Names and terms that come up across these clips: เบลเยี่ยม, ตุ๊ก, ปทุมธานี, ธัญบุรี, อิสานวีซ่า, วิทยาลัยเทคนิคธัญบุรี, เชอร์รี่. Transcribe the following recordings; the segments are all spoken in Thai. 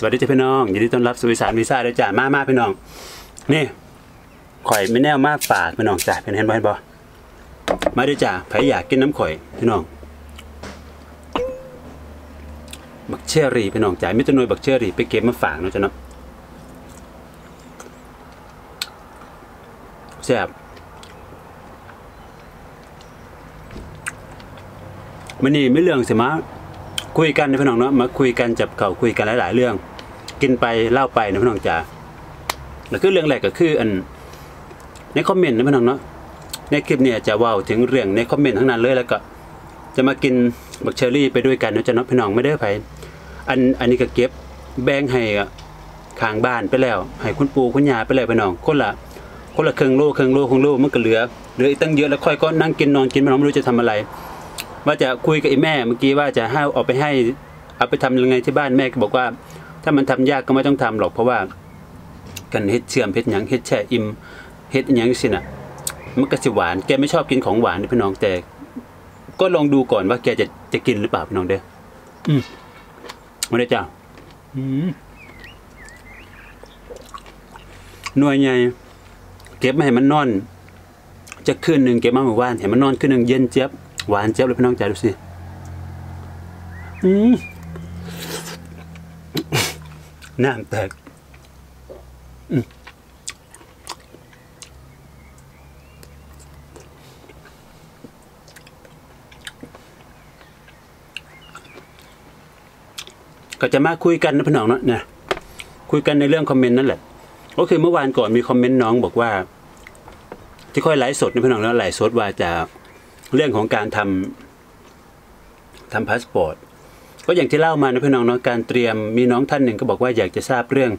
สวัสดีเจ้าพี่น้องยินดีต้อนรับสู่อีสานวีซ่าเลยจ้ะมาพี่น้องนี่ข่อยไม่แน่มากฝากพี่น้องจ้ะเป็นเห็นบ่เห็นบ่มาด้วยจ้ะใครอยากกินน้ำข่อยพี่น้องบักเชอรี่พี่น้องจ้ะมิตรนวยบักเชอรี่ไปเก็บมาฝากนะจ๊ะเนาะแซ่บมันนี่ไม่เรื่องสิมาคุยกันนะพี่น้องเนาะมาคุยกันจับเข่าคุยกันหลายๆเรื่องกินไปเล่าไปนะพี่น้องจ๋าแล้วคือเรื่องแรกก็คืออันในคอมเมนต์นะพี่น้องเนาะในคลิปเนี่ยจะว่าถึงเรื่องในคอมเมนต์ทั้งนั้นเลยแล้วก็จะมากินบักเชอรี่ไปด้วยกันนะจ๊ะเนาะพี่น้องไม่ได้ไปอันนี้ก็เก็บแบ่งให้ข้างบ้านไปแล้วให้คุณปู่คุณย่าไปแล้วพี่น้องคนละครึ่งโลมันก็เหลืออีกตั้งเยอะแล้วค่อยก็นั่งกินนอนกินพี่น้องไม่รู้จะทำอะไรว่าจะคุยกับไอ้แม่เมื่อกี้ว่าจะให้เอาไปให้เอาไปทำยังไงที่บ้านแม่ก็บอกว่าถ้ามันทำยากก็ไม่ต้องทำหรอกเพราะว่ากันเฮ็ดเชื่อมเฮ็ดหยังเฮ็ดแช่อิ่มเฮ็ดหยังสินะมันก็สิหวานแกไม่ชอบกินของหวานพี่น้องแต่ก็ลองดูก่อนว่าแกจะกินหรือเปล่าพี่น้องเด้อมาเลยจ้าหน่วยใหญ่เก็บมาให้มันนอนจะคืนหนึ่งเก็บมาเมื่อวานให้มันนอนคืนหนึ่งเย็นเจี๊ยบหวานเจี๊ยบเลยพี่น้องจ๋าดูสิน้ำแตกก็จะมาคุยกันนะพี่น้องเนาะเนี่ยคุยกันในเรื่องคอมเมนต์นั่นแหละก็คือเมื่อวานก่อนมีคอมเมนต์น้องบอกว่าที่ค่อยไลฟ์สดนะพี่น้องแล้วไลฟ์สดว่าจะเรื่องของการทำพาสปอร์ตก็อย่างที่เล่ามานะพี่น้องเนาะการเตรียมมีน้องท่านหนึ่งก็บอกว่าอยากจะทราบเรื่อง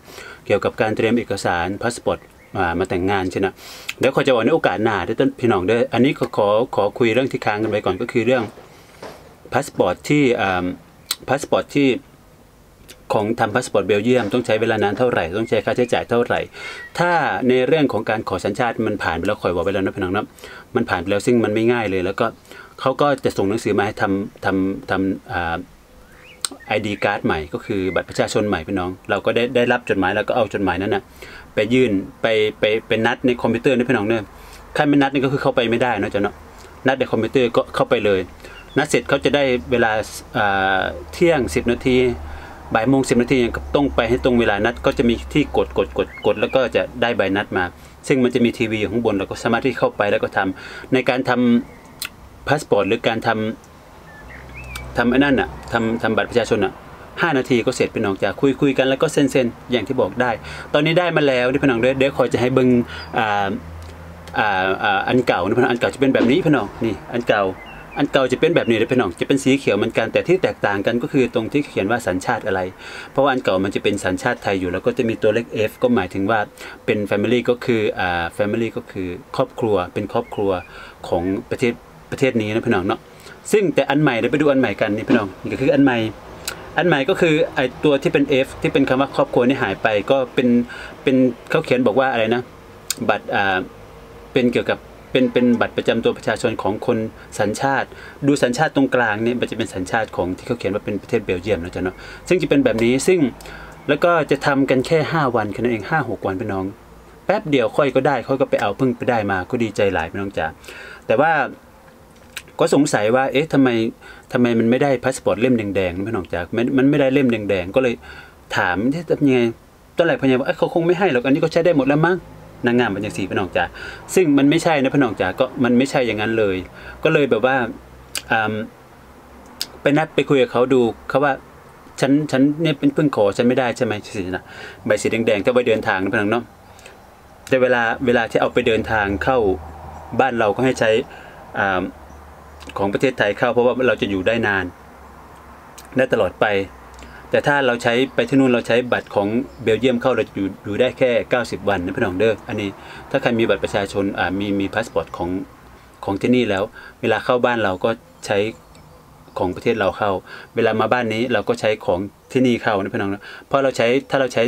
เกี่ยวกับการเตรียมเอกสารพาสปอร์ตมาแต่งงานใช่ไหมเดี๋ยวขอจะบอกในโอกาสหน้าด้วยพี่น้องด้วยอันนี้ขอคุยเรื่องที่ค้างกันไปก่อนก็คือเรื่องพาสปอร์ตที่ของทำพาสปอร์ตเบลเยียมต้องใช้เวลานานเท่าไหร่ต้องใช้ค่าใช้จ่ายเท่าไหร่ถ้าในเรื่องของการขอสัญชาติมันผ่านไปแล้วคอยบอกไปแล้วนะพี่น้องนะมันผ่านไปแล้วซึ่งมันไม่ง่ายเลยแล้วก็เขาก็จะส่งหนังสือมาให้ทำไอดีการ์ดใหม่ก็คือบัตรประชาชนใหม่พี่น้องเราก็ได้รับจดหมายแล้วก็เอาจดหมายนั้นนะไปยื่นไปนัดในคอมพิวเตอร์นะพี่น้องเนี่ยขั้นไม่นัดนี่ก็คือเข้าไปไม่ได้นะจ๊ะเนาะนัดในคอมพิวเตอร์ก็เข้าไปเลยนัดเสร็จเขาจะได้เวลาเที่ยง10 นาทีบ่ายโมง10 นาทีก็ต้องไปให้ตรงเวลานัดก็จะมีที่กดแล้วก็จะได้ใบนัดมาซึ่งมันจะมีทีวีอยู่ข้างบนเราก็สามารถที่เข้าไปแล้วก็ทำในการทำพาสปอร์ตหรือการทำไอ้นั่นอ่ะทำบัตรประชาชนอ่ะ5 นาทีก็เสร็จพี่น้องจะคุยกันแล้วก็เซ็นอย่างที่บอกได้ตอนนี้ได้มาแล้วนี่พี่น้องเดี๋ยวคอยจะให้เบิ้งอันเก่านี่พี่น้องอันเก่าจะเป็นแบบนี้พี่น้องนี่อันเก่าจะเป็นแบบนี้เลยพี่น้องจะเป็นสีเขียวเหมือนกันแต่ที่แตกต่างกันก็คือตรงที่เขียนว่าสัญชาติอะไรเพราะว่าอันเก่ามันจะเป็นสัญชาติไทยอยู่แล้วก็จะมีตัวเลข F ก็หมายถึงว่าเป็น Family ก็คือFamily ก็คือครอบครัวเป็นครอบครัวของประเทศนี้นะพี่น้องเนาะซึ่งแต่อันใหม่เดี๋ยวไปดูอันใหม่กันนี่พี่น้องนี่ก็คืออันใหม่ก็คือไอตัวที่เป็น F ที่เป็นคำว่าครอบครัวนี่หายไปก็เป็นเขาเขียนบอกว่าอะไรนะบัตรเป็นเกี่ยวกับเป็นบัตรประจำตัวประชาชนของคนสัญชาติดูสัญชาติตรงกลางนี่มันจะเป็นสัญชาติของที่เขาเขียนว่าเป็นประเทศเบลเยียมนะจ๊ะเนาะซึ่งจะเป็นแบบนี้ซึ่งแล้วก็จะทำกันแค่5 วันแค่นั้นเอง5-6 วันพี่น้องแป๊บเดียวค่อยก็ได้ค่อยก็ไปเอาเพิ่งไปได้มาก็ดีใจหลายพี่น้องจ๋าแต่ว่าก็สงสัยว่าเอ๊ะทำไมมันไม่ได้พาสปอร์ตเล่มแดงๆพี่น้องจ๋ามันไม่ได้เล่มแดงๆก็เลยถามที่ทำยังไงตอนแรกพยายามว่าเขาคงไม่ให้หรอกอันนี้ก็ใช้ได้หมดแล้วมั้งนางงามเป็นอย่างสีพี่น้องจ๋าซึ่งมันไม่ใช่นะพี่น้องจ๋าก็มันไม่ใช่อย่างนั้นเลยก็เลยแบบว่าไปนัดไปคุยกับเขาดูเขาว่าฉันเนี่ยเป็นเพิ่งขอฉันไม่ได้ใช่ไหมสีนะใบสีแดงๆถ้าไปเดินทางนะพี่น้องเนาะแต่เวลาที่เอาไปเดินทางเข้าบ้านเราก็ให้ใช้ของประเทศไทยเข้าเพราะว่าเราจะอยู่ได้นานได้ตลอดไปแต่ถ้าเราใช้ไปที่นู่นเราใช้บัตรของเบลเยียมเข้าเราอยู่ได้แค่90 วันนะพี่น้องเด้ออันนี้ถ้าใครมีบัตรประชาชนมีพาสปอร์ตของที่นี่แล้วเวลาเข้าบ้านเราก็ใช้ของประเทศเราเข้าเวลามาบ้านนี้เราก็ใช้ของที่นี่เข้านะพี่น้องนะเพราะเราใช้ถ้าเราใช้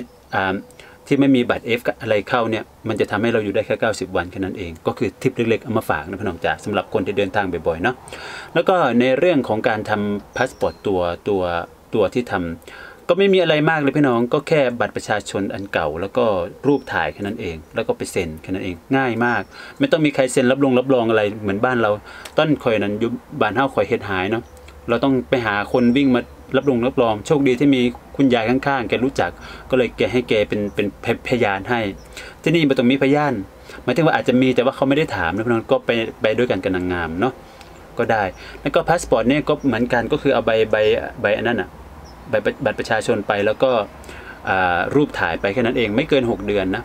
ที่ไม่มีบัตร F อะไรเข้าเนี่ยมันจะทำให้เราอยู่ได้แค่90 วันแค่นั้นเองก็คือทิปเล็กๆเอามาฝากนะพี่น้องจ๋าสำหรับคนที่เดินทางบ่อยๆเนาะแล้วก็ในเรื่องของการทำพาสปอร์ตตัวที่ทำ ก็ไม่มีอะไรมากเลยพี่น้องก็แค่บัตรประชาชนอันเก่าแล้วก็รูปถ่ายแค่นั้นเองแล้วก็ไปเซ็นแค่นั้นเองง่ายมากไม่ต้องมีใครเซ็นรับรองอะไรเหมือนบ้านเราต้นคอยนั้นอยู่บ้านเฮาคอยเฮ็ดหายเนาะเราต้องไปหาคนวิ่งมารับรองโชคดีที่มีคุณยายข้างๆแกรู้จักก็เลยแกให้แกเป็นพยานให้ที่นี่มันต้องมีพยานหมายถึงว่าอาจจะมีแต่ว่าเขาไม่ได้ถามนะพี่น้องก็ไปด้วยกันกับนางงามเนาะก็ได้แล้วก็พาสปอร์ตเนี่ยก็เหมือนกันก็คือเอาใบอันนั้นอ่ะใบบัตรประชาชนไปแล้วก็รูปถ่ายไปแค่นั้นเองไม่เกิน6เดือนนะ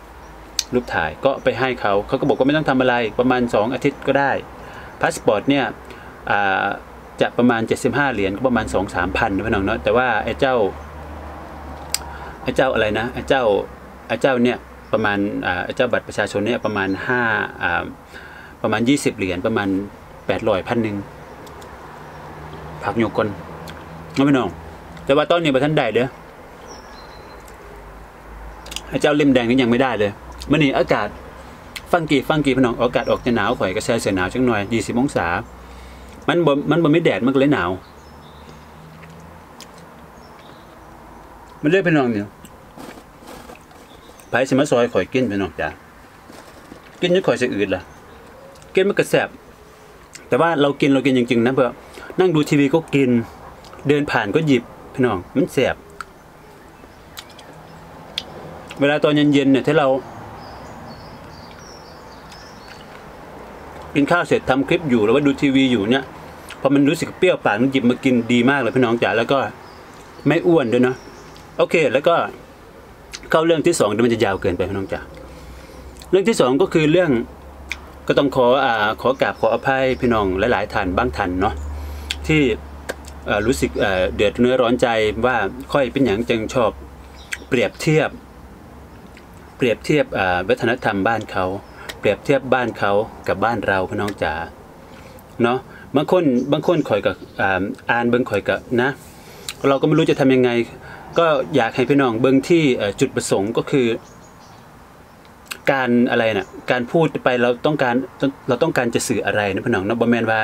รูปถ่ายก็ไปให้เขาก็บอกว่าไม่ต้องทำอะไรประมาณ2อาทิตย์ก็ได้พาสปอร์ตเนี่ยจะประมาณ75เหรียญก็ประมาณ 2-3 พันนะพี่น้องเนาะแต่ว่าไอ้เจ้าอะไรนะไอ้เจ้าเนี่ยประมาณไอ้เจ้าบัตรประชาชนเนี่ยประมาณ20เหรียญประมาณ800 1,000ผักหยกคนนะพี่น้องแต่ว่าตอนนี้บัตรท่านได้เด้อไอ้เจ้าเล่มแดงนี่ยังไม่ได้เลยมื้อนี้อากาศฟังกี่พี่น้องอากาศออกจะหนาวข่อยก็ใส่เสื้อหนาวจังหน่อย20องศามันบ่มีแดดมันก็เลยหนาวมันเลยพี่น้องเนี่ยไผสิมาซอยข่อยกินพี่น้องจ้ะกินจนข่อยสิอืดล่ะกินมันก็แซ่บแต่ว่าเรากินจริงๆนะเพื่อนั่งดูทีวีก็กินเดินผ่านก็หยิบพี่น้องมันแสบเวลาตอนเย็นๆเนี่ยถ้าเรากินข้าวเสร็จทำคลิปอยู่หรือว่าดูทีวีอยู่เนี่ยพอมันรู้สึกเปรี้ยวปากมันหยิบมากินดีมากเลยพี่น้องจ๋าแล้วก็ไม่อ้วนด้วยเนาะโอเคแล้วก็เข้าเรื่องที่2เดี๋ยวมันจะยาวเกินไปพี่น้องจ๋าเรื่องที่2ก็คือเรื่องก็ต้องขอกราบขออภัยพี่น้องหลายๆท่านบางท่านเนาะที่รู้สึกเดือดเนื้อร้อนใจว่าค่อยเป็นอย่างจึงชอบเปรียบเทียบวัฒนธรรมบ้านเขาเปรียบเทียบบ้านเขากับบ้านเราพี่น้องจ๋าเนาะบางคนข่อยกับอ่านเบิ่งข่อยกับนะเราก็ไม่รู้จะทำยังไงก็อยากให้พี่น้องเบิ่งที่จุดประสงค์ก็คือการอะไรน่ะการพูดไปเราต้องการจะสื่ออะไรนะพี่น้องเนาะบ่แม่นว่า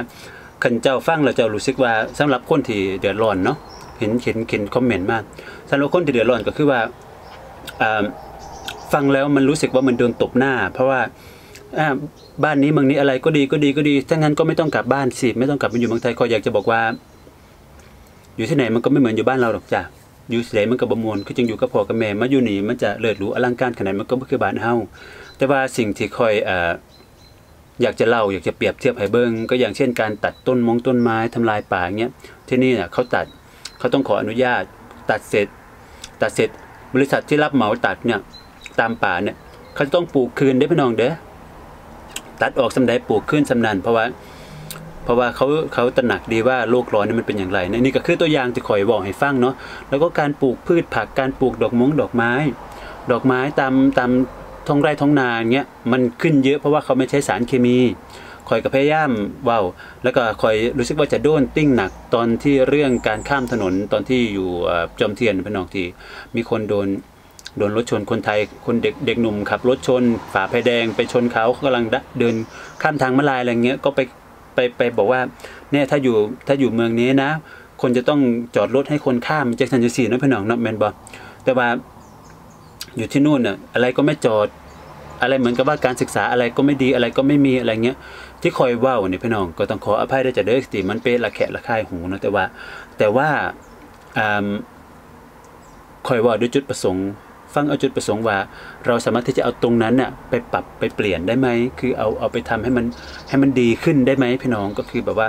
คันเจ้าฟังแล้วเจ้ารู้สึกว่าสำหรับคนที่เดือดร้อนเนาะเห็นคอมเมนต์มากสำหรับคนที่เดือดร้อนก็คือว่าฟังแล้วมันรู้สึกว่ามันโดนตบหน้าเพราะว่าบ้านนี้เมืองนี้อะไรก็ดีถ้างั้นก็ไม่ต้องกลับบ้านสิไม่ต้องกลับมาอยู่เมืองไทยก็อยากจะบอกว่าอยู่ที่ไหนมันก็ไม่เหมือนอยู่บ้านเราหรอกจ้ะอยู่เสยมันกับบมวลคือจึงอยู่กับพ่อกับแม่มาอยู่นี่มันจะเลิศหรูอลังการขนาดมันก็ไม่คือบ้านเฮาแต่ว่าสิ่งที่คอยอยากจะเล่าอยากจะเปรียบเทียบให้เบิ้งก็อย่างเช่นการตัดต้นไม้ทำลายป่าเงี้ยที่นี่น่ะเขาต้องขออนุญาตตัดเสร็จบริษัทที่รับเหมาตัดเนี่ยตามป่าเนี่ยเขาต้องปลูกคืนได้พี่น้องเด้อตัดออกสำใดปลูกคืนสำนันเพราะว่าเขาตระหนักดีว่าโลกร้อนนี่มันเป็นอย่างไรนี่ก็คือตัวอย่างที่คอยบอกให้ฟังเนาะแล้วก็การปลูกพืชผักการปลูกดอกไม้ตามท้องไร่ท้องนาเงี้ยมันขึ้นเยอะเพราะว่าเขาไม่ใช้สารเคมีคอยกับพยายามว้าวแล้วก็คอยรู้สึกว่าจะโดนติ้งหนักตอนที่เรื่องการข้ามถนนตอนที่อยู่จอมเทียนพี่น้องที่มีคนโดนรถชนคนไทยคนเด็กหนุ่มขับรถชนฝ่าไฟแดงไปชนเขากำลังเดินข้ามทางม้าลายอะไรเงี้ยก็ไปบอกว่าเนี่ยถ้าอยู่เมืองนี้นะคนจะต้องจอดรถให้คนข้ามแจ็คสันจะสี่นะพี่น้องนะแมนบอแต่ว่าอยู่ที่นู่นน่ะอะไรก็ไม่จอดอะไรเหมือนกับว่าการศึกษาอะไรก็ไม่ดีอะไรก็ไม่มีอะไรเงี้ยที่คอยว่าเนี่ยพี่น้องก็ต้องขออภัยด้วยจะเด้อสิมันเป็นละแคะละคายหูนะแต่ว่าคอยว่าด้วยจุดประสงค์ฟังเอาจุดประสงค์ว่าเราสามารถที่จะเอาตรงนั้นน่ะไปปรับไปเปลี่ยนได้ไหมคือเอาไปทำให้มันดีขึ้นได้ไหมพี่น้องก็คือแบบว่า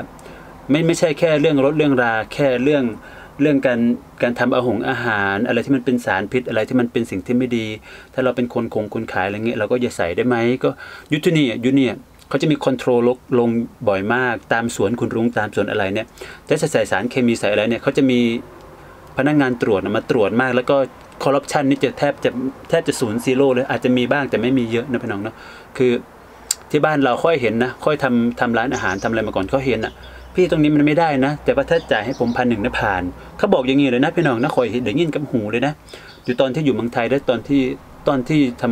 ไม่ใช่แค่เรื่องรถเรื่องราแค่เรื่องการทำอาหารอะไรที่มันเป็นสารพิษอะไรที่มันเป็นสิ่งที่ไม่ดีถ้าเราเป็นคนขายอะไรเงี้ยเราก็อย่าใส่ได้ไหมก็ยูนี่เขาจะมีคอนโทรลลงบ่อยมากตามสวนคุณลุงตามสวนอะไรเนี่ยถ้าใส่สารเคมีใส่อะไรเนี่ยเขาจะมีพนักงานตรวจมาตรวจมากแล้วก็คอร์รัปชันนี่จะแทบจะ0 เลยอาจจะมีบ้างแต่ไม่มีเยอะนะพี่น้องเนาะคือที่บ้านเราค่อยเห็นนะค่อยทำร้านอาหารทำอะไรมาก่อนเขาเห็นอ่ะพี่ตรงนี้มันไม่ได้นะแต่ว่าถ้าจ่ายให้ผม1,000นะผ่านเขาบอกอย่างงี้เลยนะพี่น้องนะคอยเดี๋ยวยินกับหูเลยนะอยู่ตอนที่อยู่เมืองไทยและตอนที่ท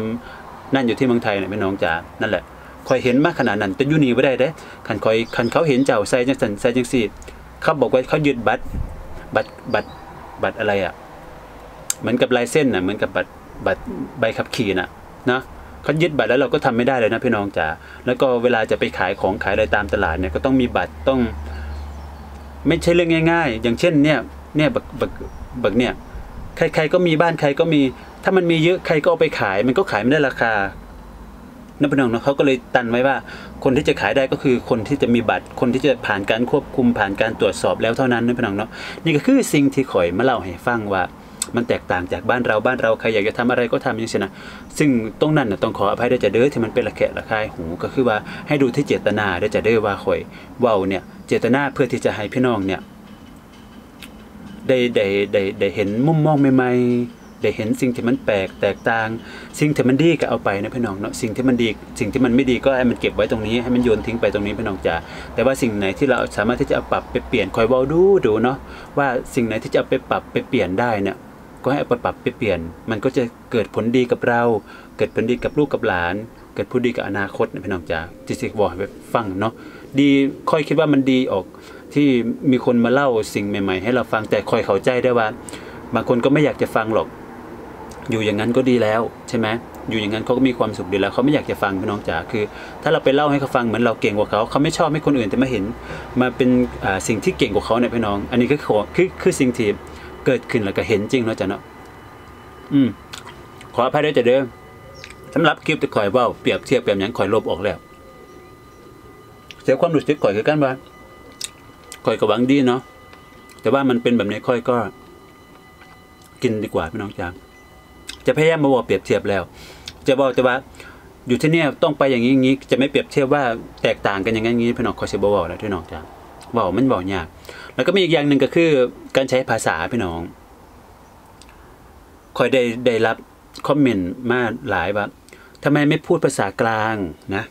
ำนั่นอยู่ที่เมืองไทยเนี่ยพี่น้องจ๋านั่นแหละคอยเห็นมากขนาดนั้นแต่ยูนีไม่ได้เด้คันเขาเห็นเจ้าใส่จังสันใส่จังสีเขาบอกว่าเขายึดบัตรอะไรอ่ะ เหมือนกับลายเส้นนะเหมือนกับบัตรใบขับขี่นะเขายึดบัตรแล้วเราก็ทำไม่ได้เลยนะพี่น้องจ๋าแล้วก็เวลาจะไปขายของขายอะไรตามตลาดเนี่ยก็ต้องมีบัตรต้องไม่ใช่เรื่องง่ายๆอย่างเช่นเนี่ยบักเนี่ยใครๆก็มีบ้านใครก็มีถ้ามันมีเยอะใครก็เอาไปขายมันก็ขายไม่ได้ราคานักพนันเนาะเขาก็เลยตันไว้ว่าคนที่จะขายได้ก็คือคนที่จะมีบัตรคนที่จะผ่านการควบคุมผ่านการตรวจสอบแล้วเท่านั้นนักพนันเนาะนี่ก็คือสิ่งที่ข่อยมาเล่าให้ฟังว่ามันแตกต่างจากบ้านเราใครอยากจะทำอะไรก็ทำอย่างเช่นนะซึ่งตรงนั้นนะต้องขออภัยด้วยจะเด้อที่มันเป็นระแคะระคายหูก็คือว่าให้ดูที่เจตนาด้วยจะเด้อว่าข่อยว่าเนี่ยเจตนาเพื่อที่จะให้พี่น้องเนี่ยได้เห็นมุมมองใหม่ๆได้เห็นสิ่งที่มันแตกต่างสิ่งที่มันดีก็เอาไปนะพี่น้องเนาะสิ่งที่มันดีสิ่งที่มันไม่ดีก็ให้มันเก็บไว้ตรงนี้ให้มันโยนทิ้งไปตรงนี้พี่น้องจ๋าแต่ว่าสิ่งไหนที่เราสามารถที่จะเอาปรับไปเปลี่ยนคอยว่าดูเนาะว่าสิ่งไหนที่จะเอาไปปรับไปเปลี่ยนได้เนี่ยก็ให้เอาไปปรับไปเปลี่ยนมันก็จะเกิดผลดีกับเราเกิดผลดีกับลูกกับหลานเกิดผลดีกับอนาคตนะพี่น้องจ๋าจิตสิกบอกไปฟังเนาะดีค่อยคิดว่ามันดีออกที่มีคนมาเล่าสิ่งใหม่ๆให้เราฟังแต่คอยเข้าใจได้ว่าบางคนก็ไม่อยากจะฟังหรอกอยู่อย่างนั้นก็ดีแล้วใช่ไหมอยู่อย่างนั้นเขาก็มีความสุขดีแล้วเขาไม่อยากจะฟังพี่น้องจ๋าคือถ้าเราไปเล่าให้เขาฟังเหมือนเราเก่งกว่าเขาไม่ชอบให้คนอื่นแต่มาเห็นมาเป็นสิ่งที่เก่งกว่าเขาเนี่ยพี่น้องอันนี้ก็คือสิ่งที่เกิดขึ้นแล้วก็เห็นจริงเนาะจ๊ะเนาะขออภัยด้วยจ้ะเด้อสำหรับคลิปที่คอยว่าเปรียบเทียบแบบนั้นคอยลบออกแล้วเสียความรู้สึกคอยคือกันว่าคอยก็หวังดีเนาะแต่ว่ามันเป็นแบบนี้คอยก็กินดีกว่าพี่น้องจ๋าจะพยายามมาบอกเปรียบเทียบแล้วจะบอกแต่ว่าอยู่ที่เนี่ยต้องไปอย่างนี้จะไม่เปรียบเทียบว่าแตกต่างกันอย่างนี้พี่น้องคอยจะบอกแล้วพี่น้องจ๋าบอกมันบอกยากแล้วก็มีอีกอย่างหนึ่งก็คือการใช้ภาษาพี่น้องคอยได้รับคอมเมนต์มาหลายว่าทำไมไม่พูดภาษากลางนะ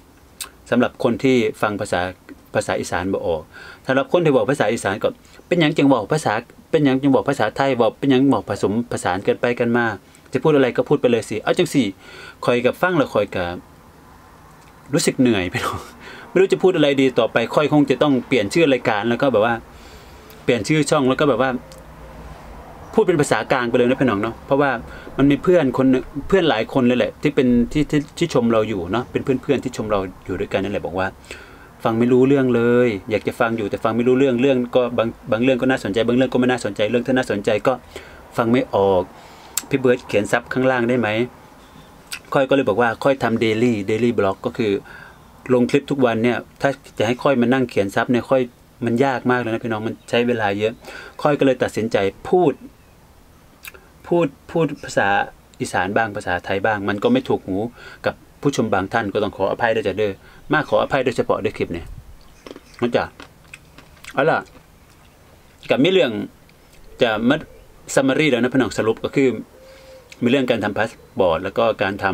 สำหรับคนที่ฟังภาษาอีสานบ่ออกสำหรับคนที่บอกภาษาอีสานก็เป็นอย่างจึงบอกภาษาเป็นอย่างจึงบอกภาษาไทยบอกเป็นอย่างบอกผสมผสานกันไปกันมาจะพูดอะไรก็พูดไปเลยสิเอาจังสิคอยกับฟังแล้วคอยกับรู้สึกเหนื่อยพี่น้องไม่รู้จะพูดอะไรดีต่อไปคอยคงจะต้องเปลี่ยนชื่อรายการแล้วก็แบบว่าเปลี่ยนชื่อช่องแล้วก็แบบว่าพูดเป็นภาษากลางไปเลยนะพี่น้องเนาะเพราะว่ามันมีเพื่อนหลายคนเลยแหละที่เป็นที่ชมเราอยู่เนาะเป็นเพื่อนที่ชมเราอยู่ด้วยกันนั่นแหละบอกว่าฟังไม่รู้เรื่องเลยอยากจะฟังอยู่แต่ฟังไม่รู้เรื่องก็บางเรื่องก็น่าสนใจบางเรื่องก็ไม่น่าสนใจเรื่องที่น่าสนใจก็ฟังไม่ออกพี่เบิร์ดเขียนซับข้างล่างได้ไหมค่อยก็เลยบอกว่าค่อยทำเดลี่บล็อกก็คือลงคลิปทุกวันเนี่ยถ้าจะให้ค่อยมานั่งเขียนซับเนี่ยค่อยมันยากมากเลยนะพี่น้องมันใช้เวลาเยอะค่อยก็เลยตัดสินใจพูดภาษาอีสานบ้างภาษาไทยบ้างมันก็ไม่ถูกหูกับผู้ชมบางท่านก็ต้องขออภัยด้วยจ้ะเด้อมากขออภัยโดยเฉพาะด้วยคลิปเนี่ยนะจ๊ะเอาล่ะกับมีเรื่องจะมาซัมมารีแล้วนะพี่น้องสรุปก็คือมีเรื่องการทำพาสปอร์ตแล้วก็การท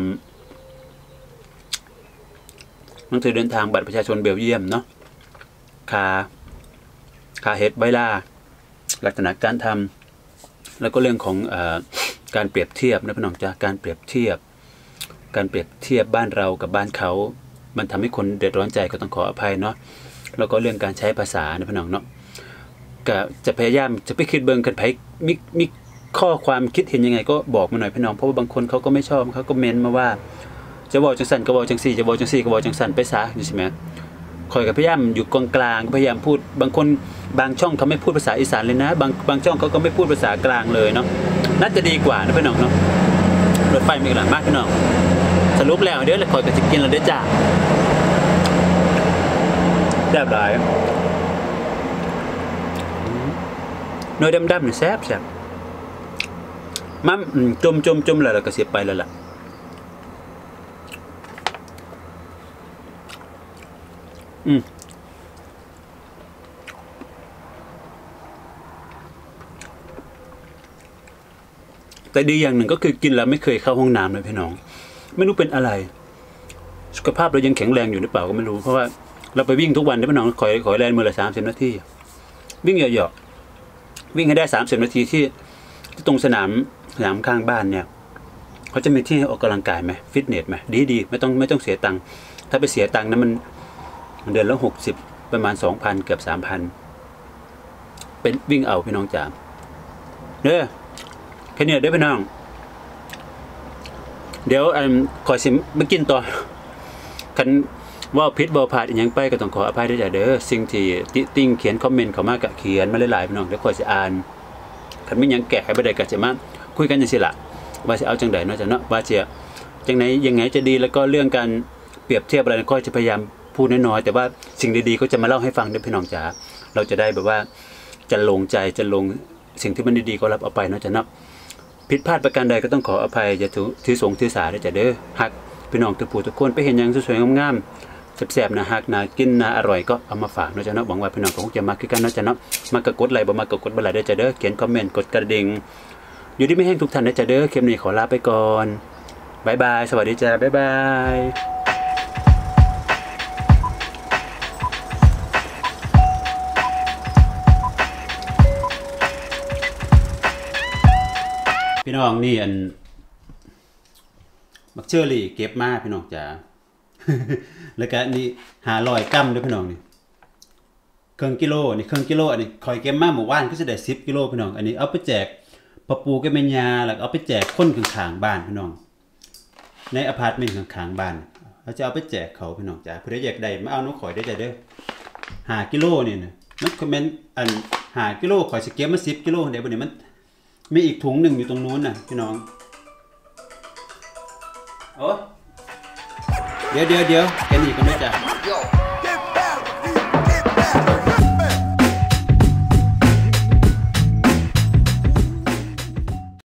ำหนังสือเดินทางบัตรประชาชนเบลเยียมเนาะคาเฮดไบล่าลักษณะการทำแล้วก็เรื่องของการเปรียบเทียบนะพี่น้องจ้าการเปรียบเทียบบ้านเรากับบ้านเขามันทำให้คนเดือดร้อนใจก็ต้องขออภัยเนาะแล้วก็เรื่องการใช้ภาษานะพี่น้องเนาะก็จะพยายามจะไปคิดเบิ่งกันไปมีข้อความคิดเห็นยังไงก็บอกมาหน่อยพี่น้องเพราะว่าบางคนเขาก็ไม่ชอบเขาก็เม้นมาว่าจะบอกจังสันก็บอกจังสี่จะบอกจังสี่ก็บอกจังสันไปซะใช่ไหมคอยกับพยายามอยู่กลางพยายามพูดบางคนบางช่องเขาไม่พูดภาษาอีสานเลยนะบางช่องเขาก็ไม่พูดภาษากลางเลยเนาะน่าจะดีกว่านะพี่น้องเนาะรถไฟมีหลายมากพี่น้องสรุปแล้วเดี๋ยวคอยกับจะกินเราได้จ้าแซ่บหลายเนื้อดำๆเนี่ยแซ่บมั่มจมแล้วก็เสียไปแล้วล่ะแต่ดีอย่างหนึ่งก็คือกินแล้วไม่เคยเข้าห้องน้ำเลยพี่น้องไม่รู้เป็นอะไรสุขภาพเรายังแข็งแรงอยู่หรือเปล่าก็ไม่รู้เพราะว่าเราไปวิ่งทุกวันนะพี่น้องขอแรงมือละ30 นาทีวิ่งเหยาะๆวิ่งให้ได้30 นาทีที่ตรงสนามข้างบ้านเนี่ยเขาจะมีที่ออกกำลังกายไหมฟิตเนสไหมดีๆไม่ต้องเสียตังค์ถ้าไปเสียตังค์นะมันเดือนละ60ประมาณ 2,000 เกือบ 3,000 เป็นวิ่งเอาพี่น้องจ๋าเด้อ เพเนี่ยได้ไปน้องเดี๋ยวอันขอสิมากินต่อคันว่าพิษบ่ผ่านอีกอย่างไปก็ต้องขออภัยด้วยจ้ะเด้อสิ่งที่ติติ้งเขียนคอมเมนต์เขามากะเขียนมาหลายๆน้องเดี๋ยวขอสิอ่านคันไม่ยังแกะให้บ่ได้ก็จะมาคุยกันจังซี่ล่ะว่าสิเอาจังได๋เนาะจ้ะเนาะว่าสิจังไหนยังไงจะดีแล้วก็เรื่องการเปรียบเทียบอะไรก็จะพยายามพูดน้อยๆแต่ว่าสิ่งดีๆก็จะมาเล่าให้ฟังด้วยพี่น้องจ๋าเราจะได้แบบว่าจะลงใจจะลงสิ่งที่มันดีๆก็รับเอาไปเนาะจ้ะเนาะผิดพลาดประการใดก็ต้องขออภัยอย่าถือสงถือสาด้วยจ้ะเด้อหักพี่น้องทุกผู้ทุกคนไปเห็นอย่างสวยๆงามๆแซ่บๆนะหักนะกินนะอร่อยก็เอามาฝากเนาะจ้ะเนาะหวังว่าพี่น้องคงจะมาคือกันเนาะจ้ะเนาะมากกดไลค์บ่มากกดบ่ไลค์ด้วยจ้ะเด้อเขียนคอมเมนต์กดกระดิ่งอยู่ที่ไม่แห้งทุกท่านนะจ้ะเด้อคลิปนี้ขอลาไปก่อนบายบายสวัสดีจ้าบายบายพี่น้องนี่อันบักเชอรี่เก็บมาพี่น้องจ๋า แล้วก็นี่หาลอยกั้มด้วยพี่น้องนี่เครื่องกิโลนี่เครื่องกิโลอันนี้คอยเก็บมาหมู่บ้านก็จะได้10 กิโลพี่น้องอันนี้เอาไปแจกปะปูกับแม่ยาแล้วเอาไปแจกคนข้างๆบ้านพี่น้องในอพาร์ตเมนต์ข้างๆบ้านเราจะเอาไปแจกเขาพี่น้องจ๋าเพื่อแจกได้มาเอาน้องข่อยได้ใจเด้อ5 กิโลนี่นะมันคอมเมนต์อัน5 กิโลข่อยจะเก็บมา10 กิโลเดี๋ยววันนี้มันมีอีกถุงหนึ่งอยู่ตรงนู้นน่ะพี่น้องโอ้เดี๋ยวเอ็นอีกคนด้วยจ้ะ